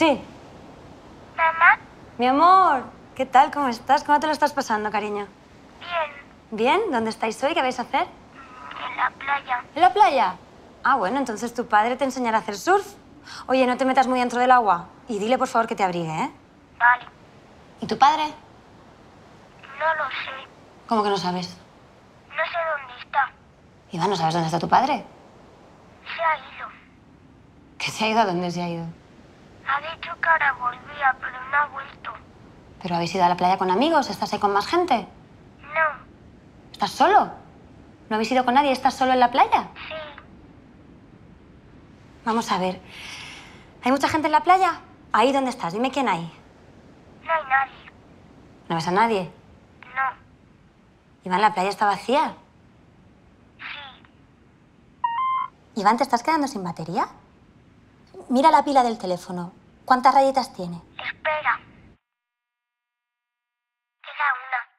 Sí. Mamá. Mi amor, ¿qué tal? ¿Cómo estás? ¿Cómo te lo estás pasando, cariño? Bien. ¿Bien? ¿Dónde estáis hoy? ¿Qué vais a hacer? En la playa. ¿En la playa? Ah, bueno, entonces tu padre te enseñará a hacer surf. Oye, no te metas muy dentro del agua. Y dile, por favor, que te abrigue, ¿eh? Vale. ¿Y tu padre? No lo sé. ¿Cómo que no sabes? No sé dónde está. Iván, ¿no sabes dónde está tu padre? Se ha ido. ¿Qué se ha ido? ¿A dónde se ha ido? Ha dicho que ahora volvía, pero no ha vuelto. ¿Pero habéis ido a la playa con amigos? ¿Estás ahí con más gente? No. ¿Estás solo? ¿No habéis ido con nadie? ¿Estás solo en la playa? Sí. Vamos a ver. ¿Hay mucha gente en la playa? Ahí, ¿dónde estás? Dime quién hay. No hay nadie. ¿No ves a nadie? No. Iván, la playa está vacía. Sí. Iván, ¿te estás quedando sin batería? Mira la pila del teléfono. ¿Cuántas rayitas tiene? Espera. Queda una.